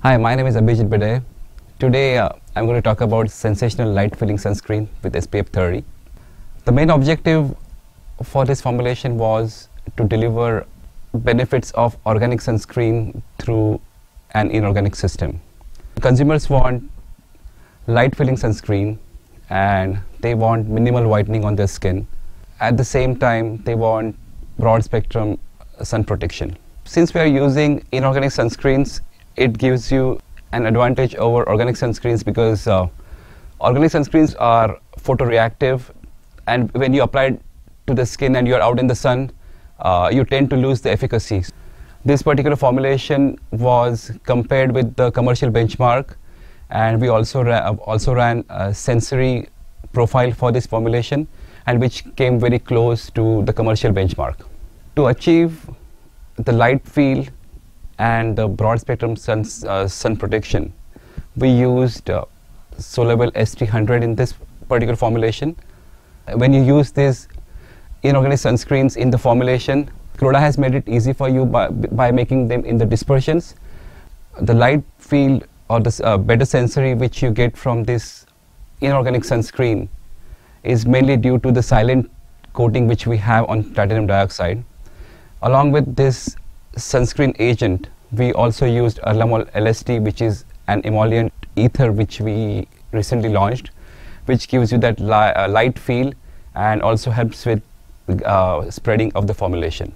Hi, my name is Abhijit Bide. Today I'm going to talk about Sensational Light-Filling Sunscreen with SPF 30. The main objective for this formulation was to deliver benefits of organic sunscreen through an inorganic system. Consumers want light-filling sunscreen and they want minimal whitening on their skin. At the same time, they want broad-spectrum sun protection. Since we are using inorganic sunscreens, it gives you an advantage over organic sunscreens because organic sunscreens are photoreactive, and when you apply it to the skin and you are out in the sun, you tend to lose the efficacy. This particular formulation was compared with the commercial benchmark, and we also ran a sensory profile for this formulation, and which came very close to the commercial benchmark. To achieve the light feel and the broad spectrum sun protection, we used Solabel S300 in this particular formulation. When you use these inorganic sunscreens in the formulation, Croda has made it easy for you by making them in the dispersions. The light feel or the better sensory which you get from this inorganic sunscreen is mainly due to the silent coating which we have on titanium dioxide. Along with this sunscreen agent, we also used Erlamol LST, which is an emollient ether which we recently launched, which gives you that light feel and also helps with spreading of the formulation.